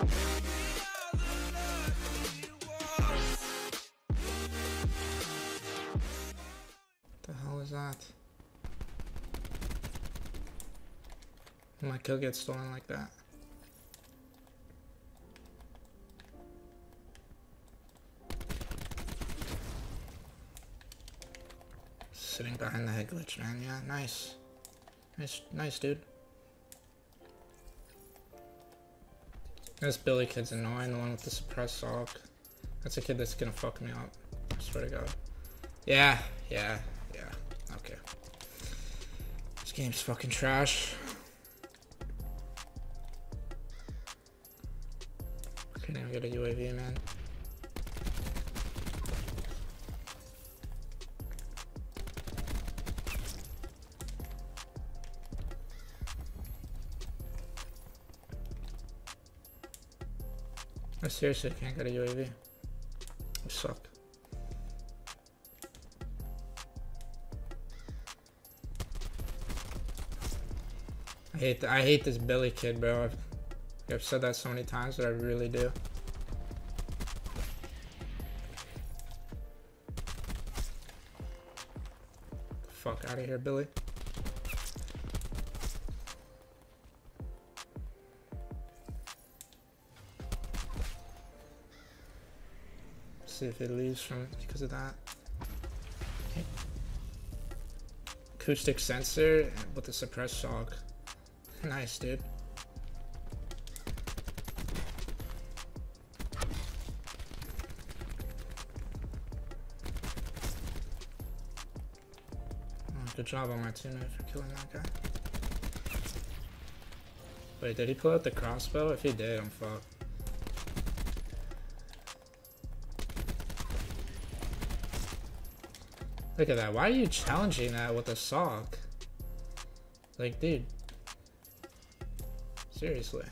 What the hell is that? My kill gets stolen like that. Sitting behind the head glitch, man. Yeah, nice. Nice dude. This Billy kid's annoying, the one with the suppressed AWP. That's a kid that's gonna fuck me up. I swear to God. Yeah. Okay. This game's fucking trash. I couldn't even get a UAV, man. I seriously can't get a UAV. I suck. I hate this Billy kid, bro. I've said that so many times, but I really do. Fuck out of here, Billy. See if it leaves from because of that. Okay. Acoustic sensor with the suppressed shock. Nice, dude. Oh, good job on my teammate for killing that guy. Wait, did he pull out the crossbow? If he did, I'm fucked. Look at that. Why are you challenging that with a sock? Like, dude. Seriously.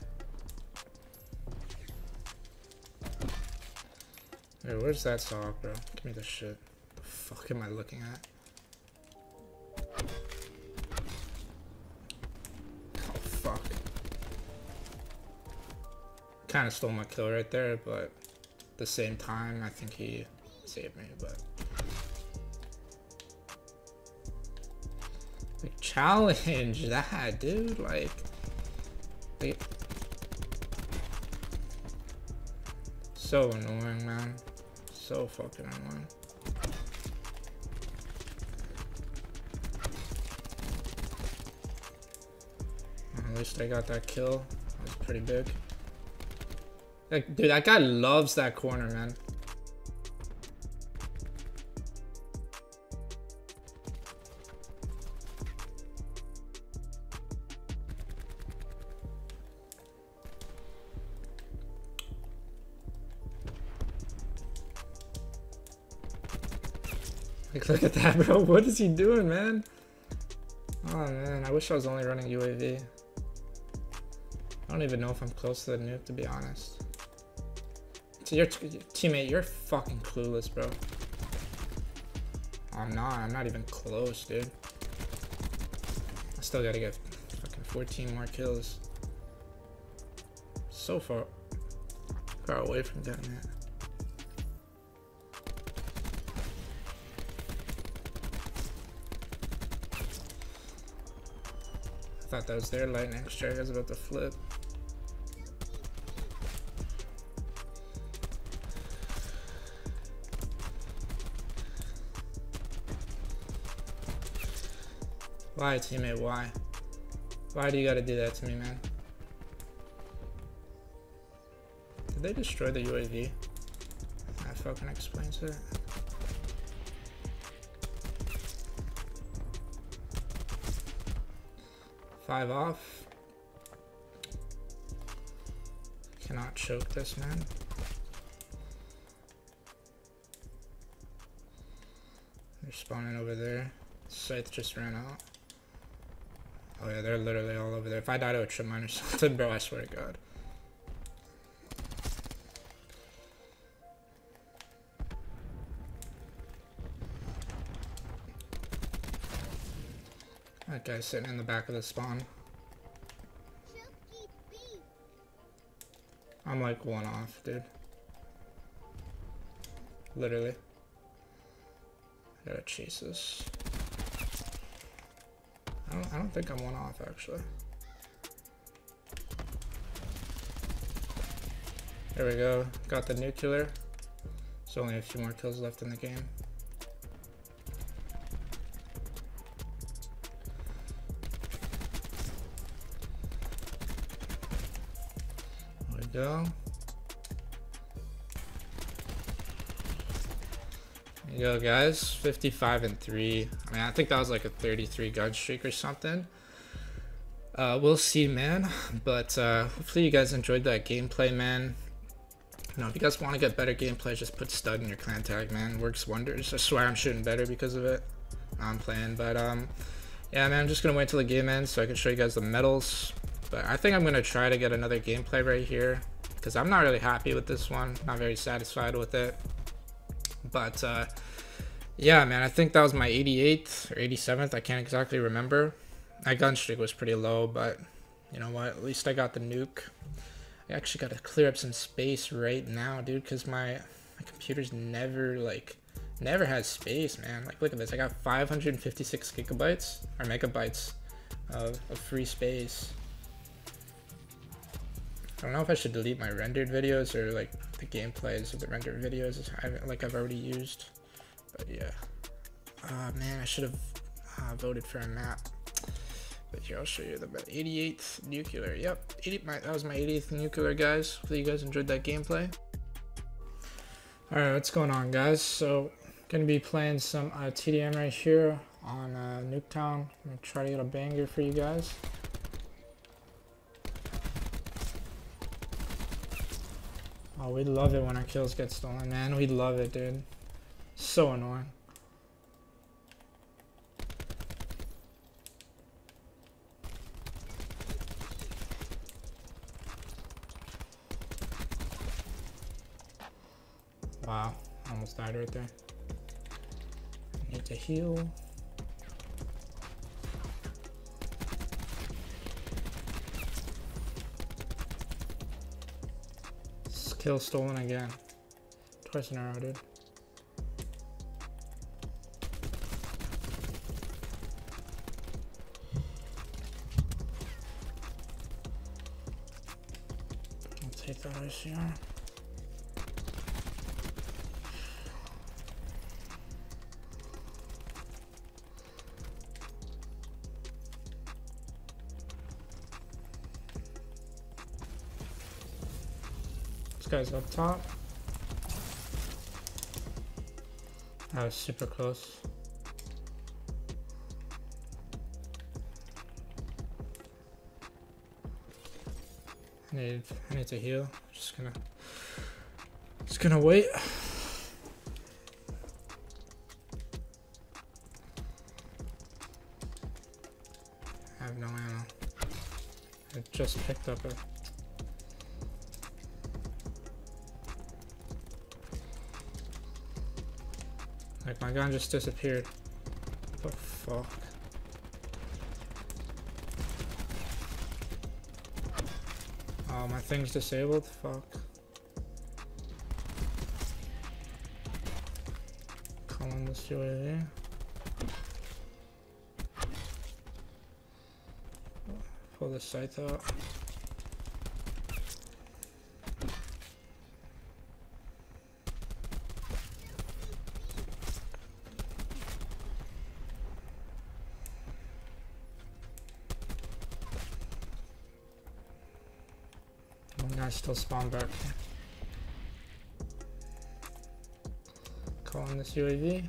Hey, where's that sock, bro? Give me this shit. What the fuck am I looking at? Oh, fuck. Kind of stole my kill right there, but at the same time, I think he saved me, but... like, challenge that, dude. Like, so annoying, man. So fucking annoying. At least I got that kill. That was pretty big. Like, dude, that guy loves that corner, man. Like, look at that, bro. What is he doing, man? Oh, man. I wish I was only running UAV. I don't even know if I'm close to the nuke, to be honest. So your teammate, you're fucking clueless, bro. I'm not even close, dude. I still gotta get fucking 14 more kills. So far away from getting that. I thought that was their lightning strike. I was about to flip. Why, teammate? Why? Why do you gotta do that to me, man? Did they destroy the UAV? That fucking explains it. Five off. Cannot choke this, man. They're spawning over there. Scythe just ran out. Oh yeah, they're literally all over there. If I died, I would trip mine or something, bro. I swear to God. That guy's sitting in the back of the spawn. I'm like one off, dude. Literally. I gotta chase this. I don't think I'm one off, actually. There we go. Got the nuclear. There's only a few more kills left in the game. There we go. There you go, guys. 55-3. I mean, I think that was like a 33 gun streak or something. We'll see, man. But hopefully you guys enjoyed that gameplay, man. You know, if you guys want to get better gameplay, just put stud in your clan tag, man. Works wonders. I swear I'm shooting better because of it. I'm playing, but yeah, man, I'm just gonna wait till the game ends so I can show you guys the medals. But I think I'm gonna try to get another gameplay right here because I'm not really happy with this one. Not very satisfied with it. But yeah, man, I think that was my 88th or 87th. I can't exactly remember. My gun streak was pretty low, but you know what? At least I got the nuke. I actually gotta clear up some space right now, dude, because my computer's never has space, man. Like, look at this. I got 556 gigabytes or megabytes of free space. I don't know if I should delete my rendered videos or like the gameplays of the rendered videos I've already used, but yeah. Man, I should have voted for a map. But here, I'll show you the 88th nuclear. Yep, that was my 88th nuclear, guys. Hopefully you guys enjoyed that gameplay. Alright, what's going on, guys? So, gonna be playing some TDM right here on Nuketown. I'm gonna try to get a banger for you guys. Oh, we love it when our kills get stolen, man. We love it, dude. So annoying. Wow, I almost died right there. I need to heal. Kill stolen again. Twice in a row, dude. I'll take that ICR. Guys up top. That was super close. I need to heal. Just gonna wait. I have no ammo. I just picked up a like my gun just disappeared. What the fuck? Oh, my thing's disabled? Fuck. Calling this UAV. Pull the sights out. I still spawn back. Calling this UAV.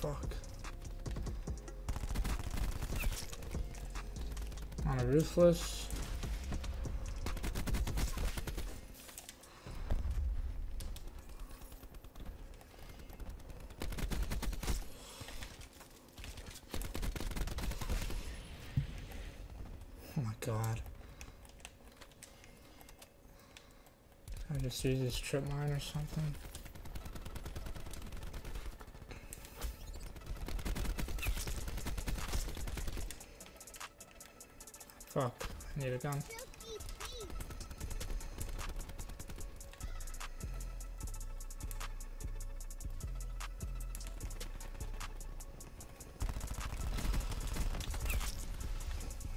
Fuck. On a ruthless. I just use this trip mine or something. Fuck, I need a gun.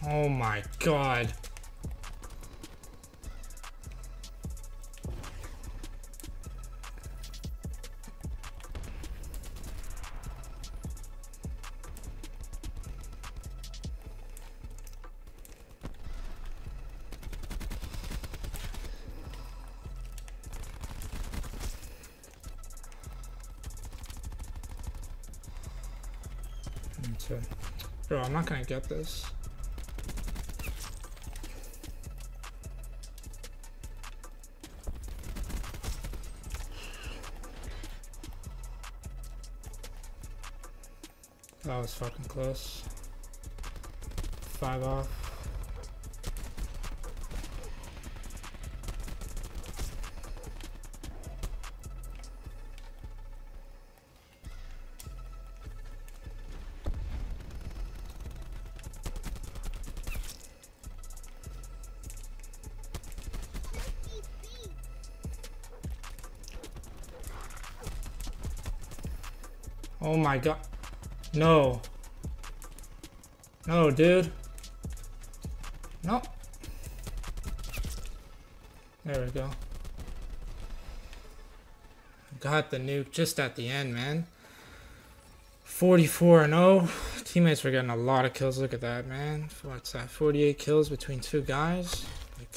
Oh my god. Bro, I'm not gonna get this. That was fucking close. 5 off. Oh my god. No. No, dude. No. There we go. Got the nuke just at the end, man. 44-0. Teammates were getting a lot of kills. Look at that, man. What's that? 48 kills between 2 guys. Like,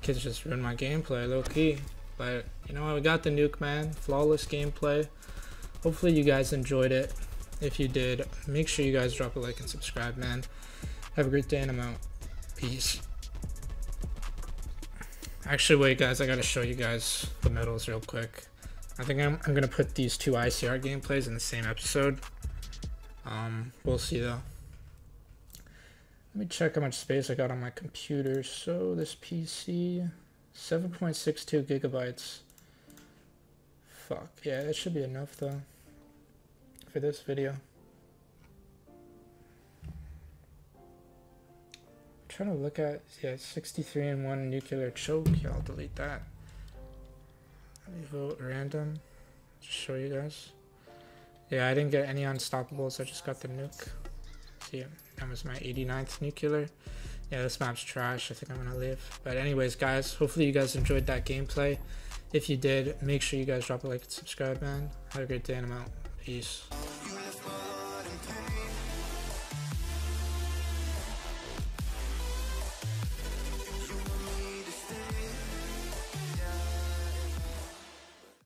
kids just ruined my gameplay, low key. But you know what? We got the nuke, man. Flawless gameplay. Hopefully you guys enjoyed it. If you did, make sure you guys drop a like and subscribe, man. Have a great day, and I'm out. Peace. Actually, wait, guys, I gotta show you guys the medals real quick. I think I'm gonna put these 2 ICR gameplays in the same episode. We'll see, though. Let me check how much space I got on my computer. So, this PC, 7.62 gigabytes. Fuck, yeah, that should be enough, though. For this video, I'm trying to look at, yeah, 63-in-1 nuclear choke. Yeah, I'll delete that. Let me vote random. Just show you guys. Yeah, I didn't get any unstoppables. I just got the nuke. See, so yeah, that was my 89th nuclear. Yeah, this map's trash. I think I'm gonna leave. But anyways, guys, hopefully you guys enjoyed that gameplay. If you did, make sure you guys drop a like and subscribe, man. Have a great day, and I'm out. Peace.